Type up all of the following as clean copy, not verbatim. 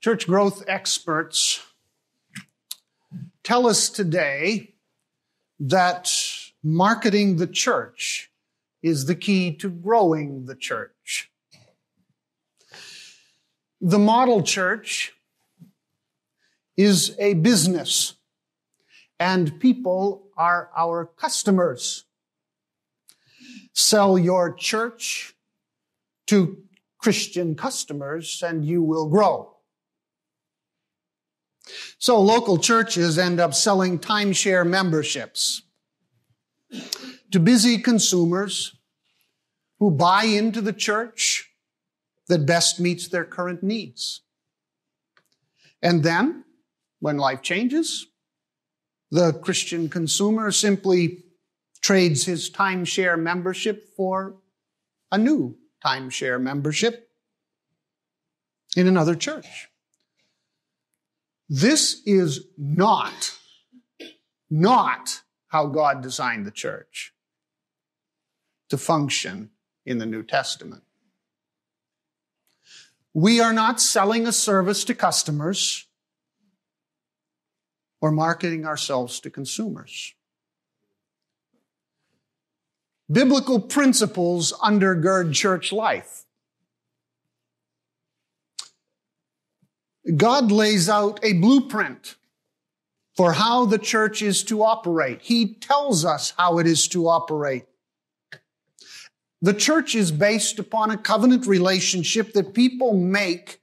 Church growth experts tell us today that marketing the church is the key to growing the church. The model church is a business, and people are our customers. Sell your church to Christian customers, and you will grow. So local churches end up selling timeshare memberships to busy consumers who buy into the church that best meets their current needs. And then, when life changes, the Christian consumer simply trades his timeshare membership for a new timeshare membership in another church. This is not how God designed the church to function in the New Testament. We are not selling a service to customers or marketing ourselves to consumers. Biblical principles undergird church life. God lays out a blueprint for how the church is to operate. He tells us how it is to operate. The church is based upon a covenant relationship that people make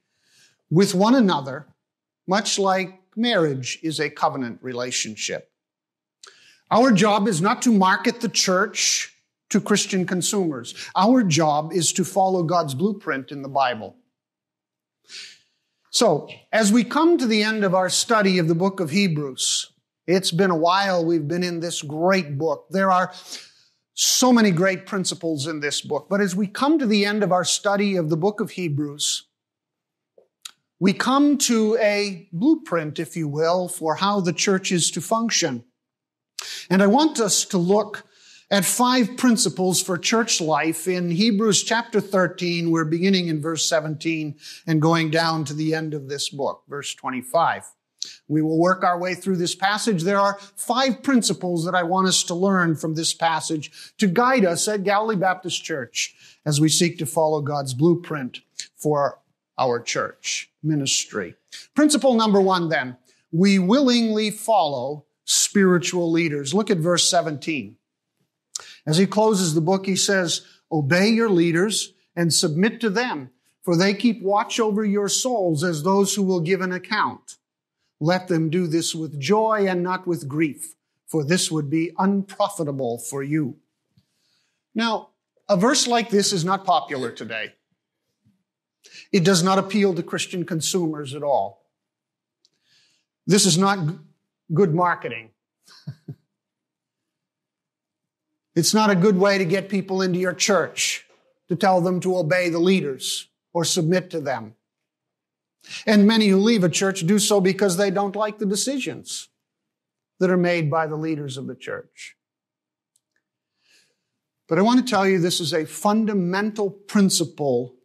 with one another, much like marriage is a covenant relationship. Our job is not to market the church to Christian consumers. Our job is to follow God's blueprint in the Bible. So, as we come to the end of our study of the book of Hebrews, it's been a while we've been in this great book. There are so many great principles in this book. But as we come to the end of our study of the book of Hebrews, we come to a blueprint, if you will, for how the church is to function. And I want us to look at 5 principles for church life in Hebrews chapter 13. We're beginning in verse 17 and going down to the end of this book, verse 25. We will work our way through this passage. There are 5 principles that I want us to learn from this passage to guide us at Galilee Baptist Church as we seek to follow God's blueprint for our church ministry. Principle number 1, then, we willingly follow spiritual leaders. Look at verse 17. As he closes the book, he says, "Obey your leaders and submit to them, for they keep watch over your souls as those who will give an account. Let them do this with joy and not with grief, for this would be unprofitable for you." Now, a verse like this is not popular today. It does not appeal to Christian consumers at all. This is not good marketing. It's not a good way to get people into your church, to tell them to obey the leaders or submit to them. And many who leave a church do so because they don't like the decisions that are made by the leaders of the church. But I want to tell you this is a fundamental principle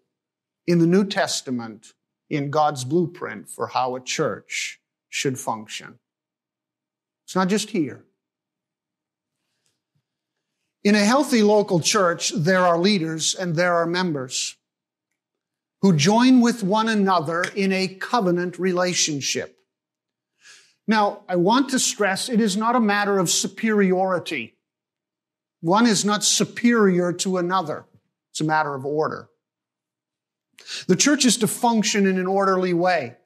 in the New Testament in God's blueprint for how a church should function. It's not just here. In a healthy local church, there are leaders and there are members who join with one another in a covenant relationship. Now, I want to stress it is not a matter of superiority. One is not superior to another. It's a matter of order. The church is to function in an orderly way,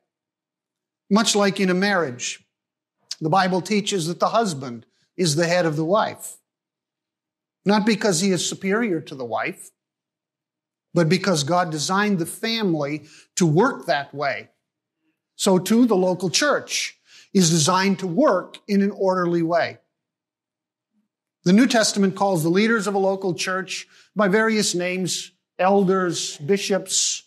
much like in a marriage. The Bible teaches that the husband is the head of the wife. Not because he is superior to the wife, but because God designed the family to work that way. So too, the local church is designed to work in an orderly way. The New Testament calls the leaders of a local church by various names, elders, bishops,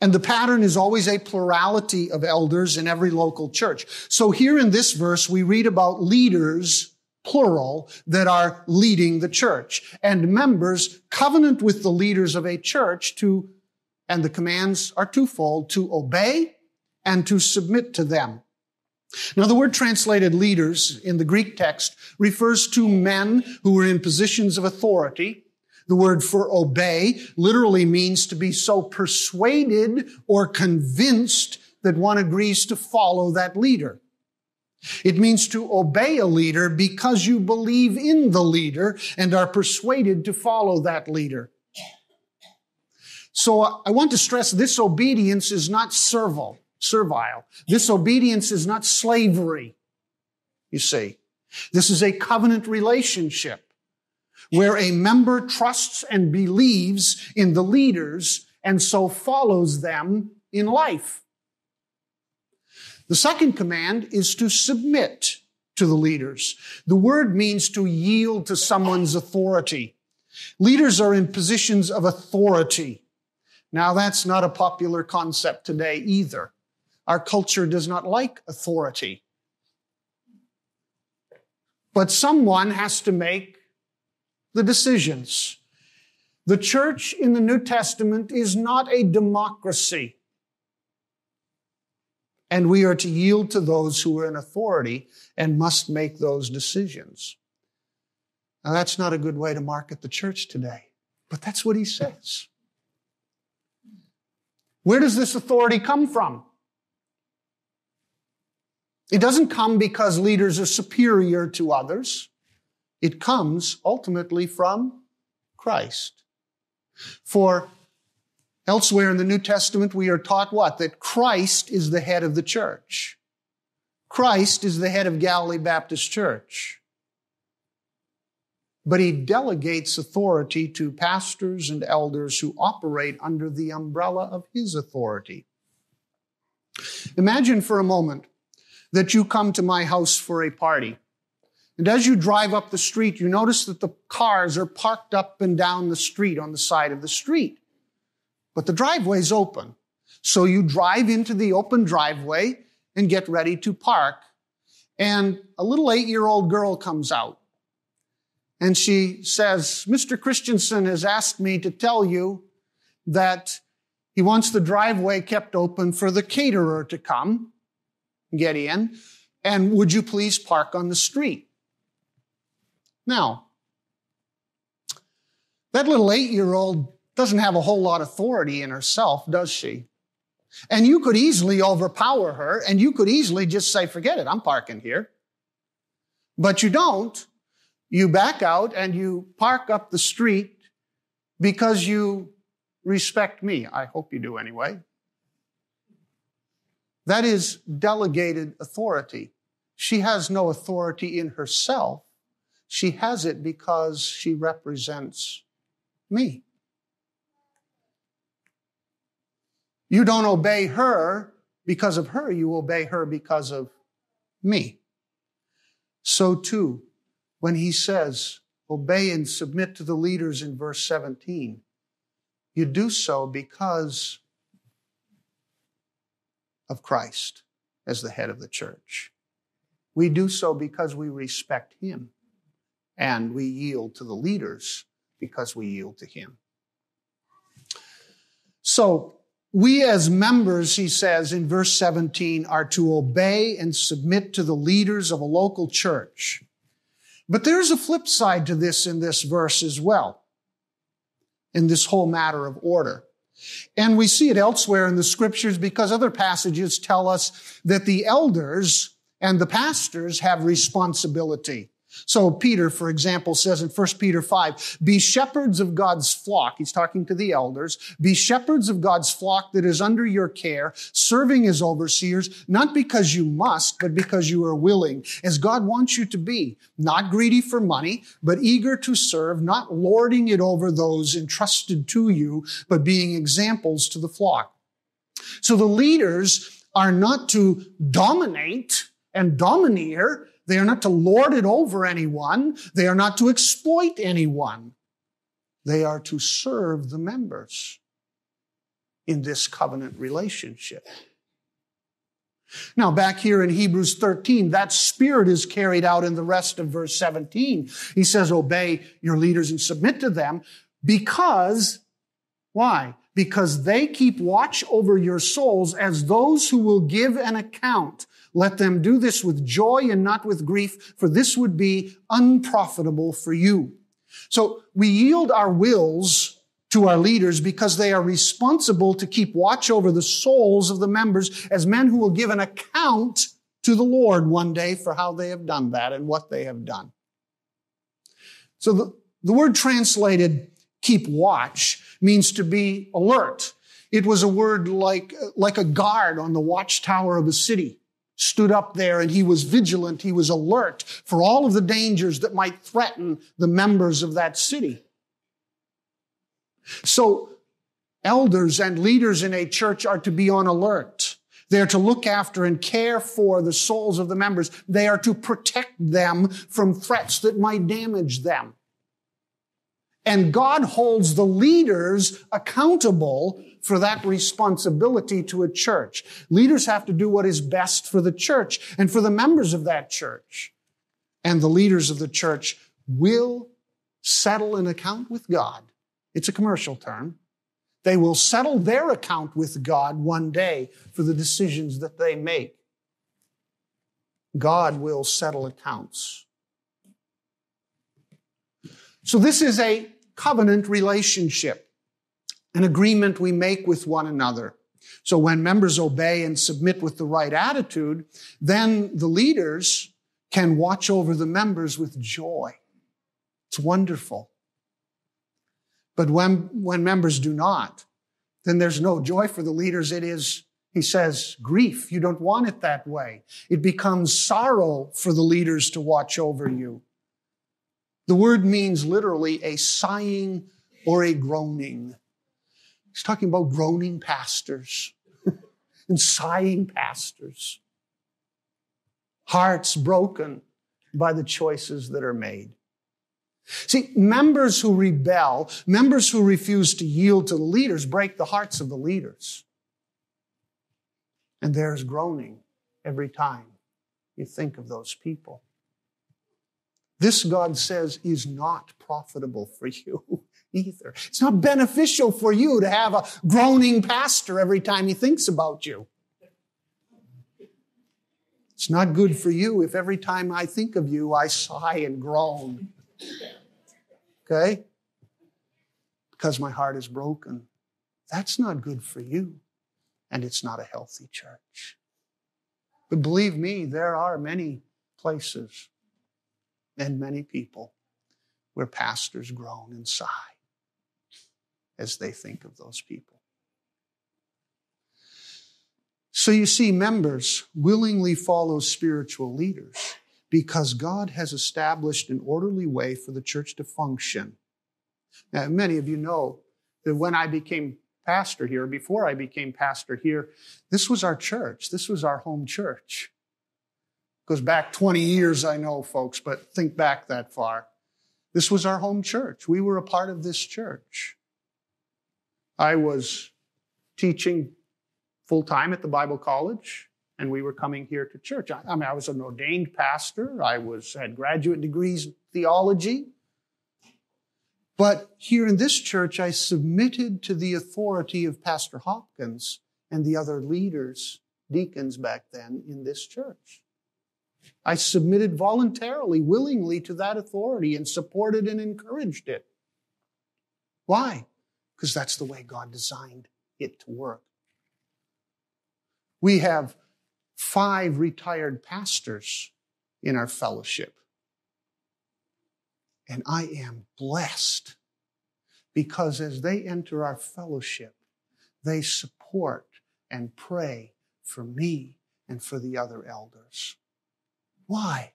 and the pattern is always a plurality of elders in every local church. So here in this verse, we read about leaders, plural, that are leading the church. And members covenant with the leaders of a church and the commands are twofold, to obey and to submit to them. Now, the word translated leaders in the Greek text refers to men who were in positions of authority. The word for obey literally means to be so persuaded or convinced that one agrees to follow that leader. It means to obey a leader because you believe in the leader and are persuaded to follow that leader. So I want to stress this obedience is not servile. This obedience is not slavery, you see. This is a covenant relationship where a member trusts and believes in the leaders and so follows them in life. The second command is to submit to the leaders. The word means to yield to someone's authority. Leaders are in positions of authority. Now, that's not a popular concept today either. Our culture does not like authority. But someone has to make the decisions. The church in the New Testament is not a democracy. And we are to yield to those who are in authority and must make those decisions. Now, that's not a good way to market the church today, but that's what he says. Where does this authority come from? It doesn't come because leaders are superior to others. It comes ultimately from Christ. For elsewhere in the New Testament, we are taught what? That Christ is the head of the church. Christ is the head of Galilee Baptist Church. But he delegates authority to pastors and elders who operate under the umbrella of his authority. Imagine for a moment that you come to my house for a party. And as you drive up the street, you notice that the cars are parked up and down the street on the side of the street. But the driveway's open. So you drive into the open driveway and get ready to park. And a little 8-year-old girl comes out. And she says, "Mr. Christensen has asked me to tell you that he wants the driveway kept open for the caterer to come and get in. And would you please park on the street?" Now, that little 8-year-old doesn't have a whole lot of authority in herself, does she? And you could easily overpower her, and you could easily just say, "Forget it, I'm parking here." But you don't. You back out and you park up the street because you respect me. I hope you do anyway. That is delegated authority. She has no authority in herself. She has it because she represents me. You don't obey her because of her. You obey her because of me. So too, when he says, obey and submit to the leaders in verse 17, you do so because of Christ as the head of the church. We do so because we respect him. And we yield to the leaders because we yield to him. So we as members, he says in verse 17, are to obey and submit to the leaders of a local church. But there's a flip side to this in this verse as well, in this whole matter of order. And we see it elsewhere in the scriptures because other passages tell us that the elders and the pastors have responsibility. So Peter, for example, says in 1 Peter 5, "Be shepherds of God's flock." He's talking to the elders. "Be shepherds of God's flock that is under your care, serving as overseers, not because you must, but because you are willing, as God wants you to be, not greedy for money, but eager to serve, not lording it over those entrusted to you, but being examples to the flock." So the leaders are not to dominate and domineer. They are not to lord it over anyone. They are not to exploit anyone. They are to serve the members in this covenant relationship. Now, back here in Hebrews 13, that spirit is carried out in the rest of verse 17. He says, obey your leaders and submit to them because, why? because they keep watch over your souls as those who will give an account. Let them do this with joy and not with grief, for this would be unprofitable for you. So we yield our wills to our leaders because they are responsible to keep watch over the souls of the members as men who will give an account to the Lord one day for how they have done that and what they have done. So the word translated keep watch means to be alert. It was a word like a guard on the watchtower of a city stood up there, and he was vigilant, he was alert for all of the dangers that might threaten the members of that city. So elders and leaders in a church are to be on alert. They are to look after and care for the souls of the members. They are to protect them from threats that might damage them. And God holds the leaders accountable for that responsibility to a church. Leaders have to do what is best for the church and for the members of that church. And the leaders of the church will settle an account with God. It's a commercial term. They will settle their account with God one day for the decisions that they make. God will settle accounts. So this is a covenant relationship, an agreement we make with one another. So when members obey and submit with the right attitude, then the leaders can watch over the members with joy. It's wonderful. But when members do not, then there's no joy for the leaders. It is, he says, grief. You don't want it that way. It becomes sorrow for the leaders to watch over you. The word means literally a sighing or a groaning. He's talking about groaning pastors and sighing pastors. Hearts broken by the choices that are made. See, members who rebel, members who refuse to yield to the leaders, break the hearts of the leaders. And there's groaning every time you think of those people. This, God says, is not profitable for you either. It's not beneficial for you to have a groaning pastor every time he thinks about you. It's not good for you if every time I think of you, I sigh and groan. Okay? Because my heart is broken. That's not good for you. And it's not a healthy church. But believe me, there are many places and many people where pastors groan and sigh as they think of those people. So you see, members willingly follow spiritual leaders, because God has established an orderly way for the church to function. Now, many of you know that when I became pastor here, before I became pastor here, this was our church. This was our home church. It goes back 20 years, I know, folks, but think back that far. This was our home church. We were a part of this church. I was teaching full-time at the Bible college, and we were coming here to church. I was an ordained pastor. I had graduate degrees in theology. But here in this church, I submitted to the authority of Pastor Hopkins and the other leaders, deacons back then in this church. I submitted voluntarily, willingly to that authority and supported and encouraged it. Why? Because that's the way God designed it to work. We have 5 retired pastors in our fellowship. And I am blessed because as they enter our fellowship, they support and pray for me and for the other elders. Why?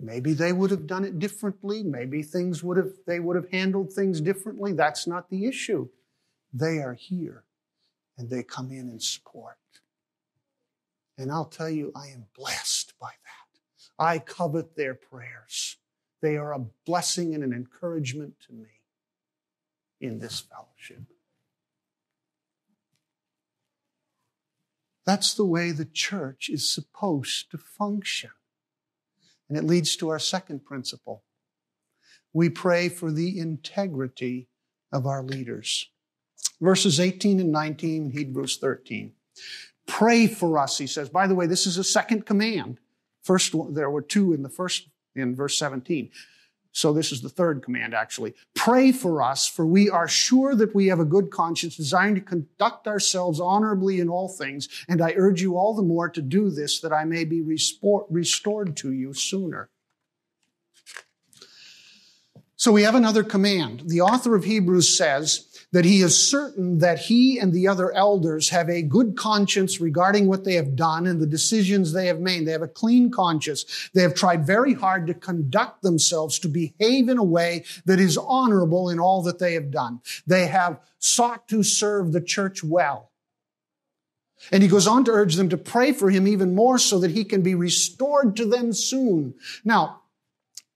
Maybe they would have done it differently. Maybe they would have handled things differently. That's not the issue. They are here and they come in and support. And I'll tell you, I am blessed by that. I covet their prayers. They are a blessing and an encouragement to me in this fellowship. That's the way the church is supposed to function. And it leads to our second principle. We pray for the integrity of our leaders. verses 18 and 19, Hebrews 13. Pray for us, he says. By the way, this is a second command. First, there were two in the first, in verse 17. So this is the third command, actually. Pray for us, for we are sure that we have a good conscience, desiring to conduct ourselves honorably in all things. And I urge you all the more to do this, that I may be restored to you sooner. So we have another command. The author of Hebrews says that he is certain that he and the other elders have a good conscience regarding what they have done and the decisions they have made. They have a clean conscience. They have tried very hard to conduct themselves, to behave in a way that is honorable in all that they have done. They have sought to serve the church well. And he goes on to urge them to pray for him even more so that he can be restored to them soon. Now,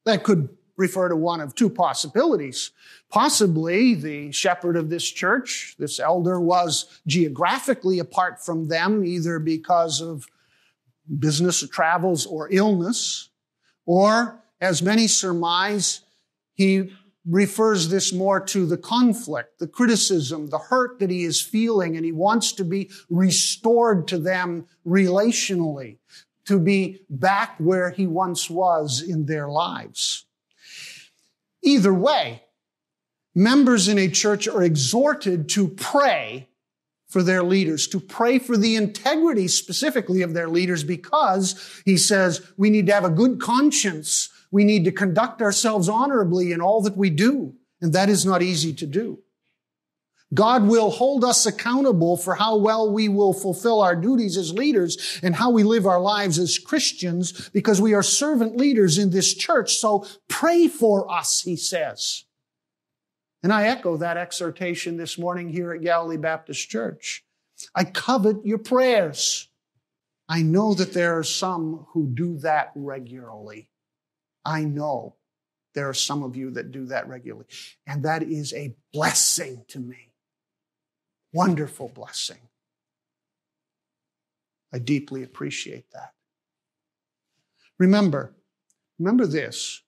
that could refer to one of two possibilities. Possibly the shepherd of this church, this elder, was geographically apart from them, either because of business or travels or illness, or, as many surmise, he refers this more to the conflict, the criticism, the hurt that he is feeling, and he wants to be restored to them relationally, to be back where he once was in their lives. Either way, members in a church are exhorted to pray for their leaders, to pray for the integrity specifically of their leaders, because, he says, we need to have a good conscience. We need to conduct ourselves honorably in all that we do, and that is not easy to do. God will hold us accountable for how well we will fulfill our duties as leaders and how we live our lives as Christians, because we are servant leaders in this church. So pray for us, he says. And I echo that exhortation this morning here at Galilee Baptist Church. I covet your prayers. I know that there are some who do that regularly. I know there are some of you that do that regularly. And that is a blessing to me. Wonderful blessing. I deeply appreciate that. Remember this.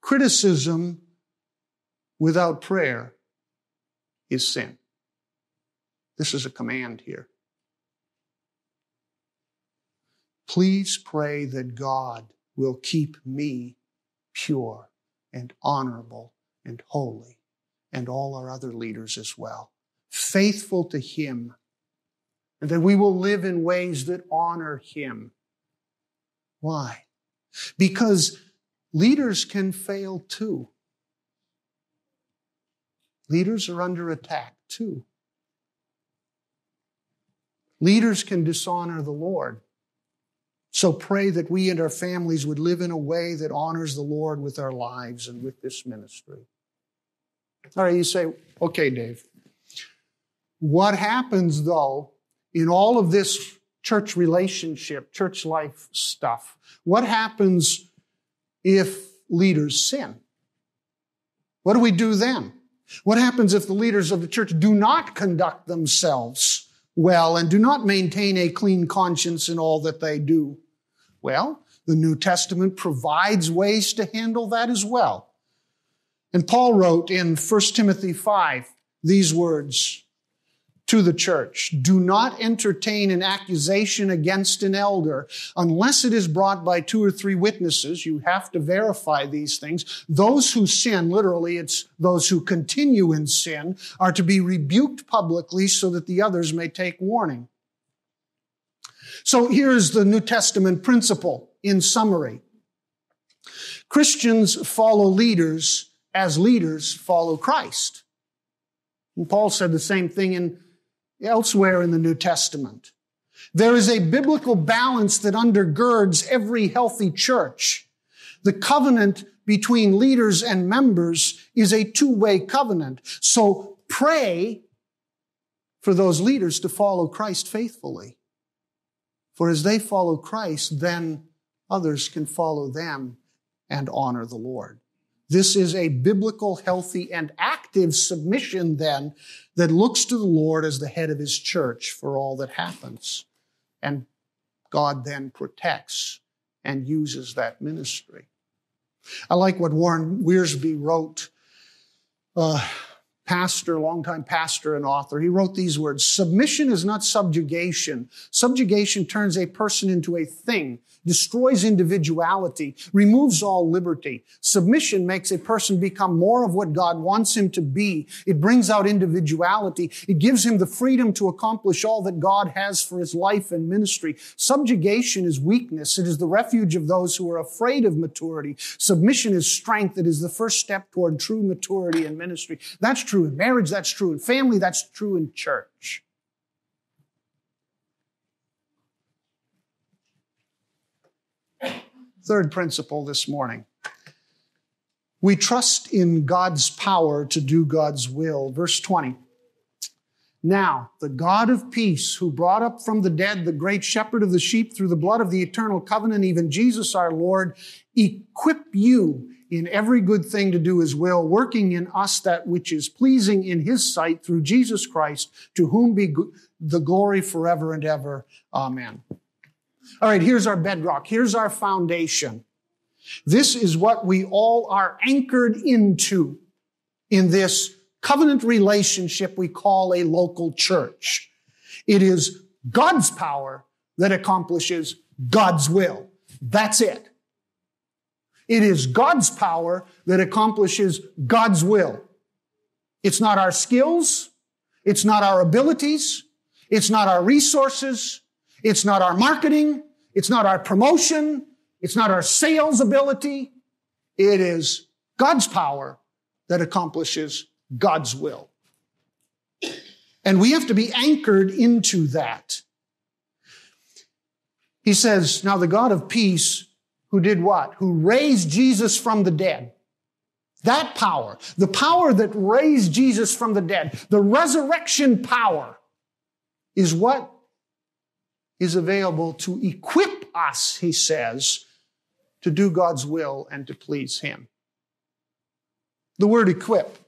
Criticism without prayer is sin. This is a command here. Please pray that God will keep me pure and honorable and holy, and all our other leaders as well, faithful to him, and that we will live in ways that honor him. Why? Because leaders can fail too. Leaders are under attack too. Leaders can dishonor the Lord. So pray that we and our families would live in a way that honors the Lord with our lives and with this ministry. All right, you say, okay, Dave, what happens, though, in all of this church relationship, church life stuff? What happens if leaders sin? What do we do then? What happens if the leaders of the church do not conduct themselves well and do not maintain a clean conscience in all that they do? Well, the New Testament provides ways to handle that as well. And Paul wrote in 1 Timothy 5 these words to the church: do not entertain an accusation against an elder unless it is brought by two or three witnesses. You have to verify these things. Those who sin, literally it's those who continue in sin, are to be rebuked publicly so that the others may take warning. So here's the New Testament principle in summary. Christians follow leaders as leaders follow Christ. And Paul said the same thing elsewhere in the New Testament. There is a biblical balance that undergirds every healthy church. The covenant between leaders and members is a two-way covenant. So pray for those leaders to follow Christ faithfully. For as they follow Christ, then others can follow them and honor the Lord. This is a biblical, healthy, and active submission, then, that looks to the Lord as the head of his church for all that happens. And God then protects and uses that ministry. I like what Warren Wiersbe wrote pastor, longtime pastor and author, he wrote these words: submission is not subjugation. Subjugation turns a person into a thing, destroys individuality, removes all liberty. Submission makes a person become more of what God wants him to be. It brings out individuality. It gives him the freedom to accomplish all that God has for his life and ministry. Subjugation is weakness. It is the refuge of those who are afraid of maturity. Submission is strength. It is the first step toward true maturity in ministry. That's true in marriage, that's true in family, that's true in church. Third principle this morning. We trust in God's power to do God's will. Verse 20. Now, the God of peace, who brought up from the dead the great shepherd of the sheep through the blood of the eternal covenant, even Jesus our Lord, equip you in every good thing to do his will, working in us that which is pleasing in his sight through Jesus Christ, to whom be the glory forever and ever. Amen. All right, here's our bedrock. Here's our foundation. This is what we all are anchored into in this covenant relationship we call a local church. It is God's power that accomplishes God's will. That's it. It is God's power that accomplishes God's will. It's not our skills. It's not our abilities. It's not our resources. It's not our marketing. It's not our promotion. It's not our sales ability. It is God's power that accomplishes God's will. And we have to be anchored into that. He says, now the God of peace, who did what? Who raised Jesus from the dead. That power, the power that raised Jesus from the dead, the resurrection power, is what is available to equip us, he says, to do God's will and to please him. The word equip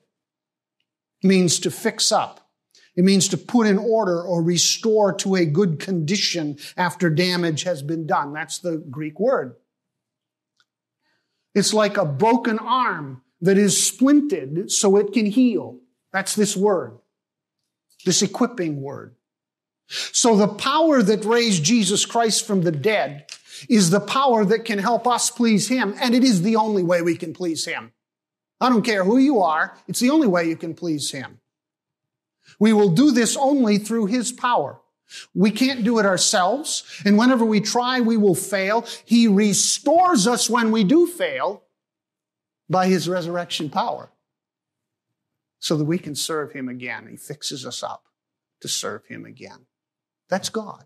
means to fix up. It means to put in order or restore to a good condition after damage has been done. That's the Greek word. It's like a broken arm that is splinted so it can heal. That's this word, this equipping word. So the power that raised Jesus Christ from the dead is the power that can help us please him, and it is the only way we can please him. I don't care who you are, it's the only way you can please him. We will do this only through his power. We can't do it ourselves, and whenever we try, we will fail. He restores us when we do fail by his resurrection power so that we can serve him again. He fixes us up to serve him again. That's God.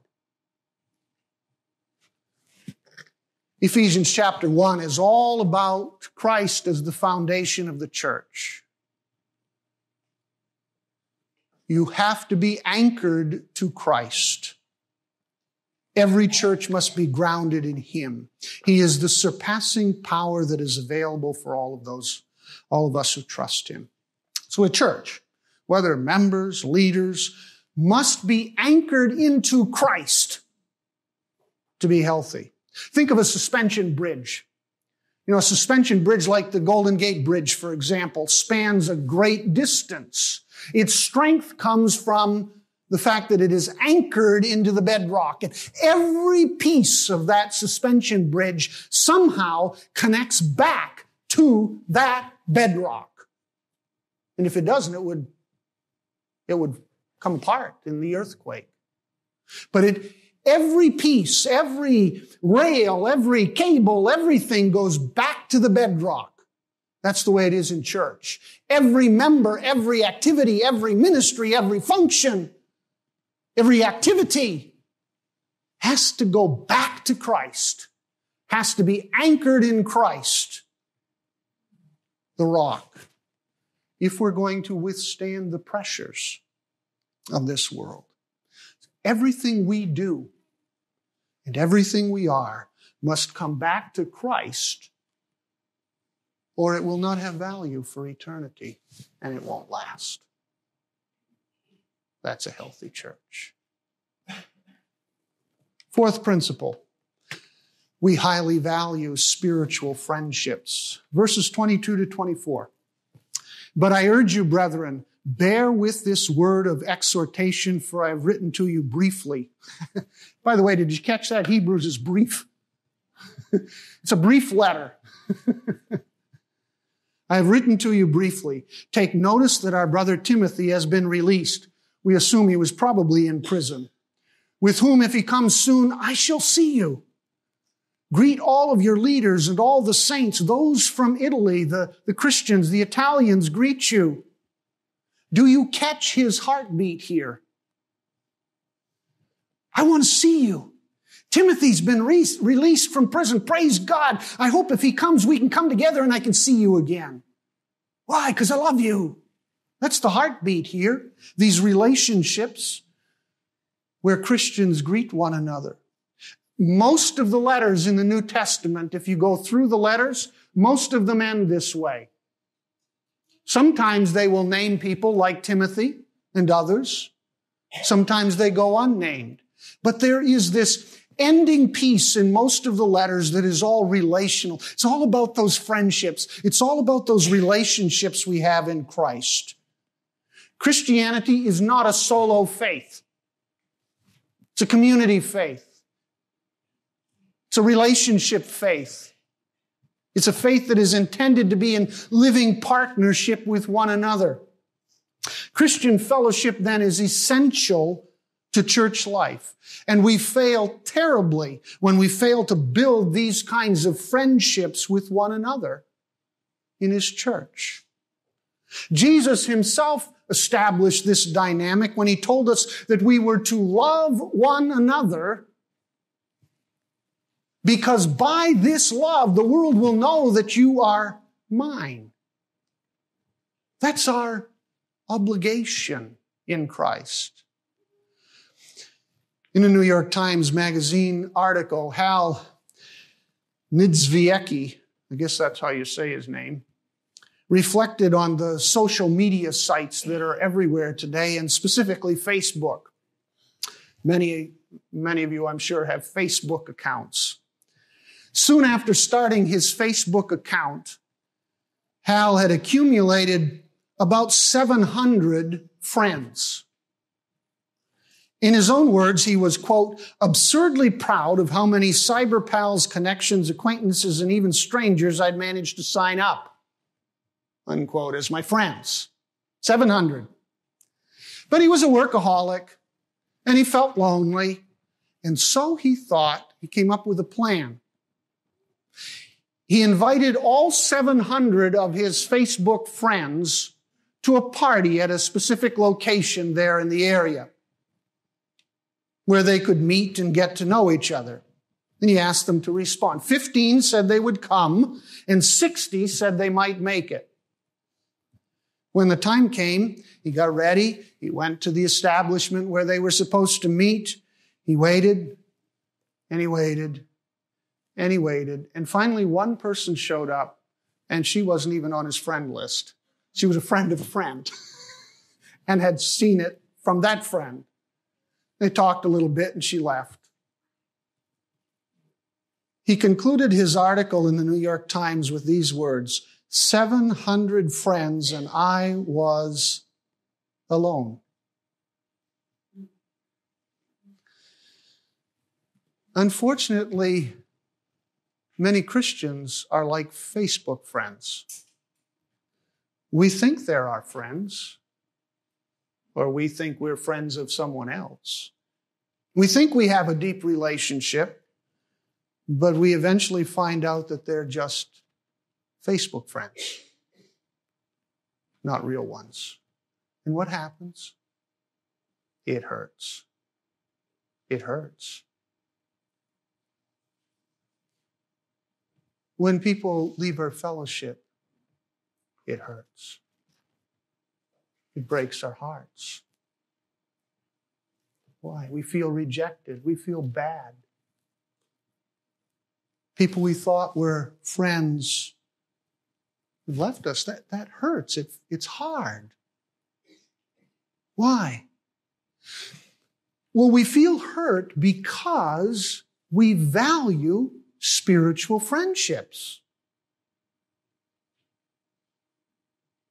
Ephesians chapter 1 is all about Christ as the foundation of the church. You have to be anchored to Christ. Every church must be grounded in him. He is the surpassing power that is available for all of us who trust him. So a church, whether members, leaders, must be anchored into Christ to be healthy. Think of a suspension bridge. You know, a suspension bridge like the Golden Gate Bridge, for example, spans a great distance. Its strength comes from the fact that it is anchored into the bedrock. And every piece of that suspension bridge somehow connects back to that bedrock. And if it doesn't, it would come apart in the earthquake. But every piece, every rail, every cable, everything goes back to the bedrock. That's the way it is in church. Every member, every activity, every ministry, every function, every activity has to go back to Christ, has to be anchored in Christ, the rock, if we're going to withstand the pressures of this world. Everything we do and everything we are must come back to Christ, or it will not have value for eternity, and it won't last. That's a healthy church. Fourth principle, we highly value spiritual friendships. Verses 22 to 24. But I urge you, brethren, Bear with this word of exhortation, for I have written to you briefly. By the way, did you catch that? Hebrews is brief. It's a brief letter. I have written to you briefly. Take notice that our brother Timothy has been released. We assume he was probably in prison. With whom, if he comes soon, I shall see you. Greet all of your leaders and all the saints. Those from Italy, the Christians, the Italians greet you. Do you catch his heartbeat here? I want to see you. Timothy's been released from prison. Praise God. I hope if he comes, we can come together and I can see you again. Why? Because I love you. That's the heartbeat here. These relationships where Christians greet one another. Most of the letters in the New Testament, if you go through the letters, most of them end this way. Sometimes they will name people like Timothy and others. Sometimes they go unnamed. But there is this ending piece in most of the letters that is all relational. It's all about those friendships. It's all about those relationships we have in Christ. Christianity is not a solo faith. It's a community faith. It's a relationship faith. It's a faith that is intended to be in living partnership with one another. Christian fellowship, then, is essential to church life. And we fail terribly when we fail to build these kinds of friendships with one another in His church. Jesus Himself established this dynamic when He told us that we were to love one another, because by this love, the world will know that you are mine. That's our obligation in Christ. In a New York Times Magazine article, Hal Nidzwiecki, I guess that's how you say his name, reflected on the social media sites that are everywhere today, and specifically Facebook. Many of you, I'm sure, have Facebook accounts. Soon after starting his Facebook account, Hal had accumulated about 700 friends. In his own words, he was, quote, absurdly proud of how many cyber pals, connections, acquaintances, and even strangers I'd managed to sign up, unquote, as my friends. 700. But he was a workaholic, and he felt lonely, and so he thought he came up with a plan. He invited all 700 of his Facebook friends to a party at a specific location there in the area where they could meet and get to know each other. And he asked them to respond. 15 said they would come, and 60 said they might make it. When the time came, he got ready. He went to the establishment where they were supposed to meet. He waited, and he waited, and he waited, and finally one person showed up, and she wasn't even on his friend list. She was a friend of a friend and had seen it from that friend. They talked a little bit, and she left. He concluded his article in the New York Times with these words, 700 friends, and I was alone. Unfortunately, many Christians are like Facebook friends. We think they're our friends, or we think we're friends of someone else. We think we have a deep relationship, but we eventually find out that they're just Facebook friends, not real ones. And what happens? It hurts. It hurts. When people leave our fellowship, it hurts. It breaks our hearts. Why? We feel rejected. We feel bad. People we thought were friends have left us. That hurts. It's hard. Why? Well, we feel hurt because we value spiritual friendships.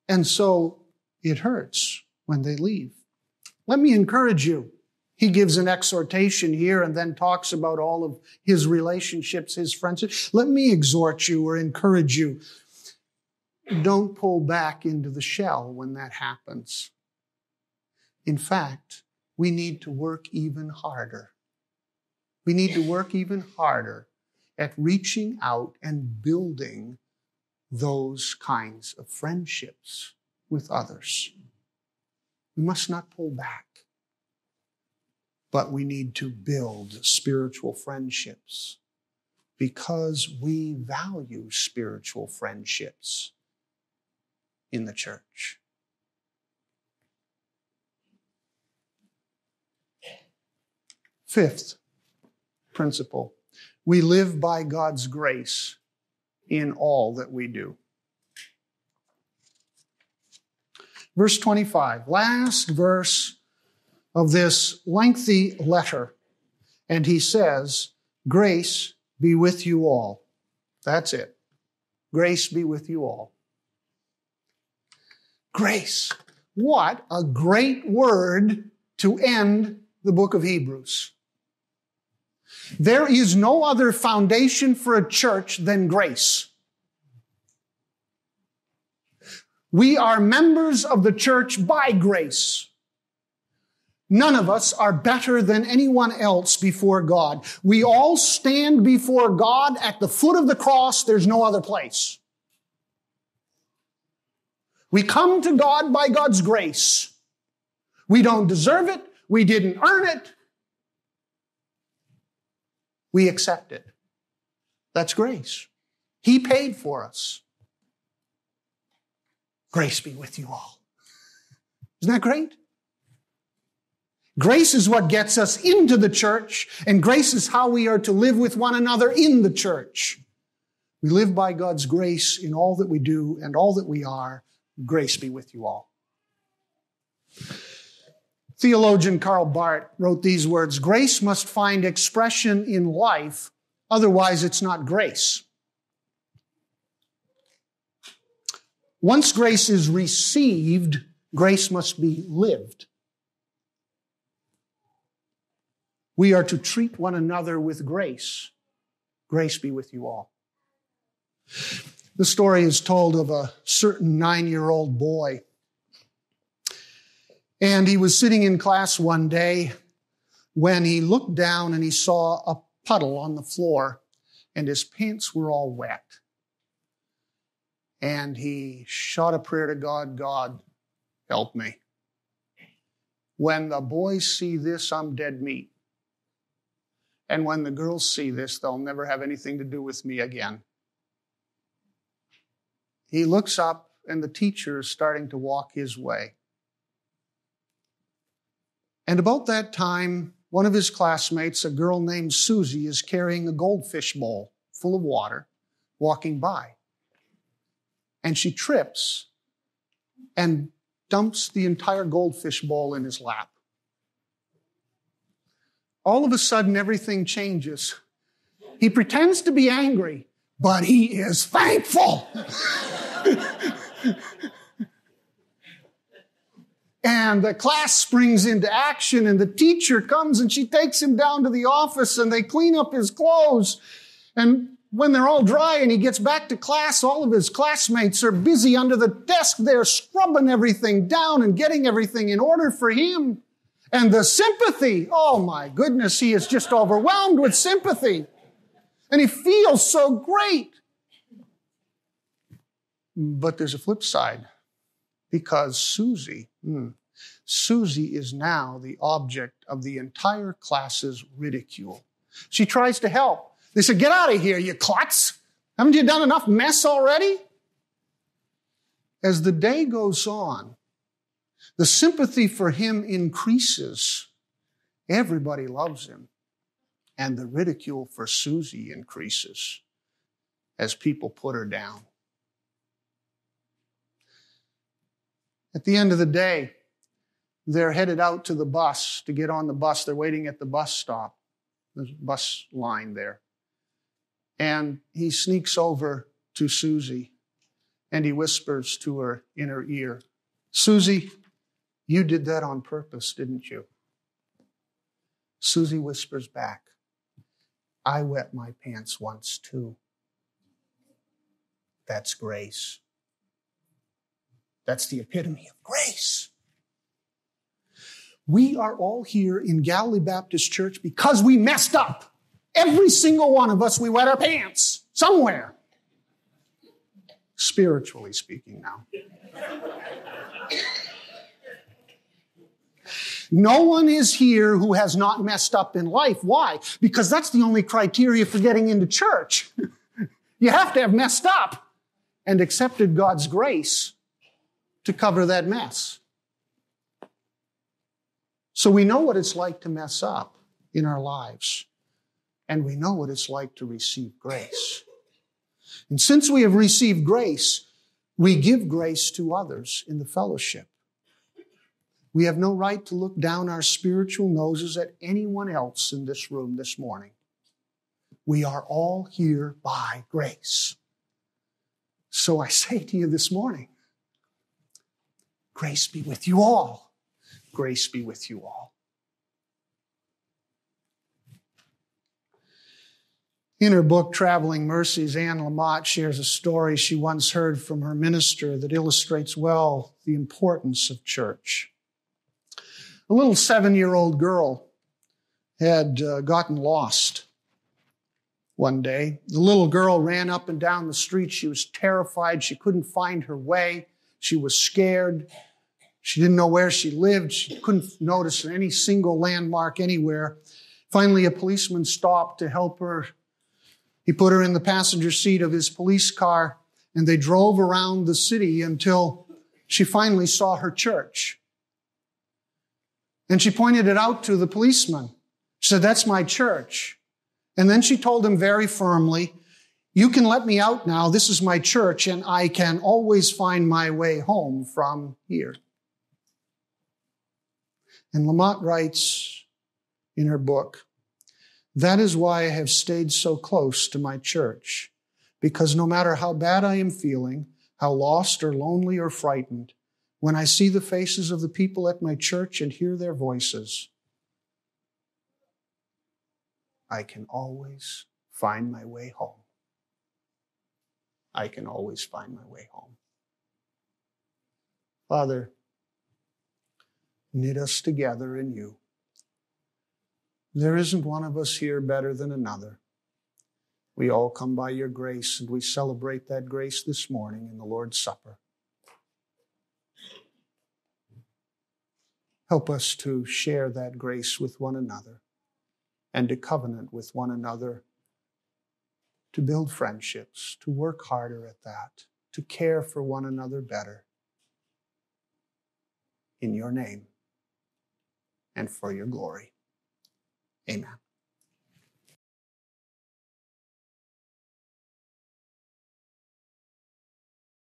And so It hurts when they leave. Let me encourage you. He gives an exhortation here and then talks about all of his relationships, his friendships. Let me exhort you or encourage you. Don't pull back into the shell when that happens. In fact, we need to work even harder. We need to work even harder at reaching out and building those kinds of friendships with others. We must not pull back, but we need to build spiritual friendships because we value spiritual friendships in the church. Fifth principle, we live by God's grace in all that we do. Verse 25, last verse of this lengthy letter. And he says, grace be with you all. That's it. Grace be with you all. Grace. What a great word to end the book of Hebrews. There is no other foundation for a church than grace. We are members of the church by grace. None of us are better than anyone else before God. We all stand before God at the foot of the cross. There's no other place. We come to God by God's grace. We don't deserve it. We didn't earn it. We accept it. That's grace. He paid for us. Grace be with you all. Isn't that great? Grace is what gets us into the church, and grace is how we are to live with one another in the church. We live by God's grace in all that we do and all that we are. Grace be with you all. Theologian Karl Barth wrote these words, grace must find expression in life, otherwise it's not grace. Once grace is received, grace must be lived. We are to treat one another with grace. Grace be with you all. The story is told of a certain 9-year-old boy. And he was sitting in class one day when he looked down and he saw a puddle on the floor and his pants were all wet. And he shot a prayer to God, God, help me. When the boys see this, I'm dead meat. And when the girls see this, they'll never have anything to do with me again. He looks up and the teacher is starting to walk his way. And about that time, one of his classmates, a girl named Susie, is carrying a goldfish bowl full of water, walking by. And she trips and dumps the entire goldfish bowl in his lap. All of a sudden, everything changes. He pretends to be angry, but he is thankful. And the class springs into action and the teacher comes and she takes him down to the office and they clean up his clothes. And when they're all dry and he gets back to class, all of his classmates are busy under the desk. They're scrubbing everything down and getting everything in order for him. And the sympathy, oh my goodness, he is just overwhelmed with sympathy. And he feels so great. But there's a flip side. Because Susie is now the object of the entire class's ridicule. She tries to help. They said, get out of here, you klutz. Haven't you done enough mess already? As the day goes on, the sympathy for him increases. Everybody loves him. And the ridicule for Susie increases as people put her down. At the end of the day, they're headed out to the bus to get on the bus. They're waiting at the bus stop, the bus line there. And he sneaks over to Susie and he whispers to her in her ear, Susie, you did that on purpose, didn't you? Susie whispers back, I wet my pants once too. That's grace. That's the epitome of grace. We are all here in Galilee Baptist Church because we messed up. Every single one of us, we wet our pants somewhere. Spiritually speaking now. No one is here who has not messed up in life. Why? Because that's the only criteria for getting into church. You have to have messed up and accepted God's grace to cover that mess. So we know what it's like to mess up in our lives, and we know what it's like to receive grace. And since we have received grace, we give grace to others in the fellowship. We have no right to look down our spiritual noses at anyone else in this room this morning. We are all here by grace. So I say to you this morning, grace be with you all. Grace be with you all. In her book, Traveling Mercies, Anne Lamott shares a story she once heard from her minister that illustrates well the importance of church. A little 7-year-old girl had gotten lost one day. The little girl ran up and down the street. She was terrified. She couldn't find her way. She was scared. She didn't know where she lived. She couldn't notice any single landmark anywhere. Finally, a policeman stopped to help her. He put her in the passenger seat of his police car, and they drove around the city until she finally saw her church. And she pointed it out to the policeman. She said, "That's my church." And then she told him very firmly, "You can let me out now. This is my church, and I can always find my way home from here." And Lamott writes in her book, "That is why I have stayed so close to my church, because no matter how bad I am feeling, how lost or lonely or frightened, when I see the faces of the people at my church and hear their voices, I can always find my way home. I can always find my way home." Father, knit us together in you. There isn't one of us here better than another. We all come by your grace, and we celebrate that grace this morning in the Lord's Supper. Help us to share that grace with one another and to covenant with one another, to build friendships, to work harder at that, to care for one another better. In your name and for your glory. Amen.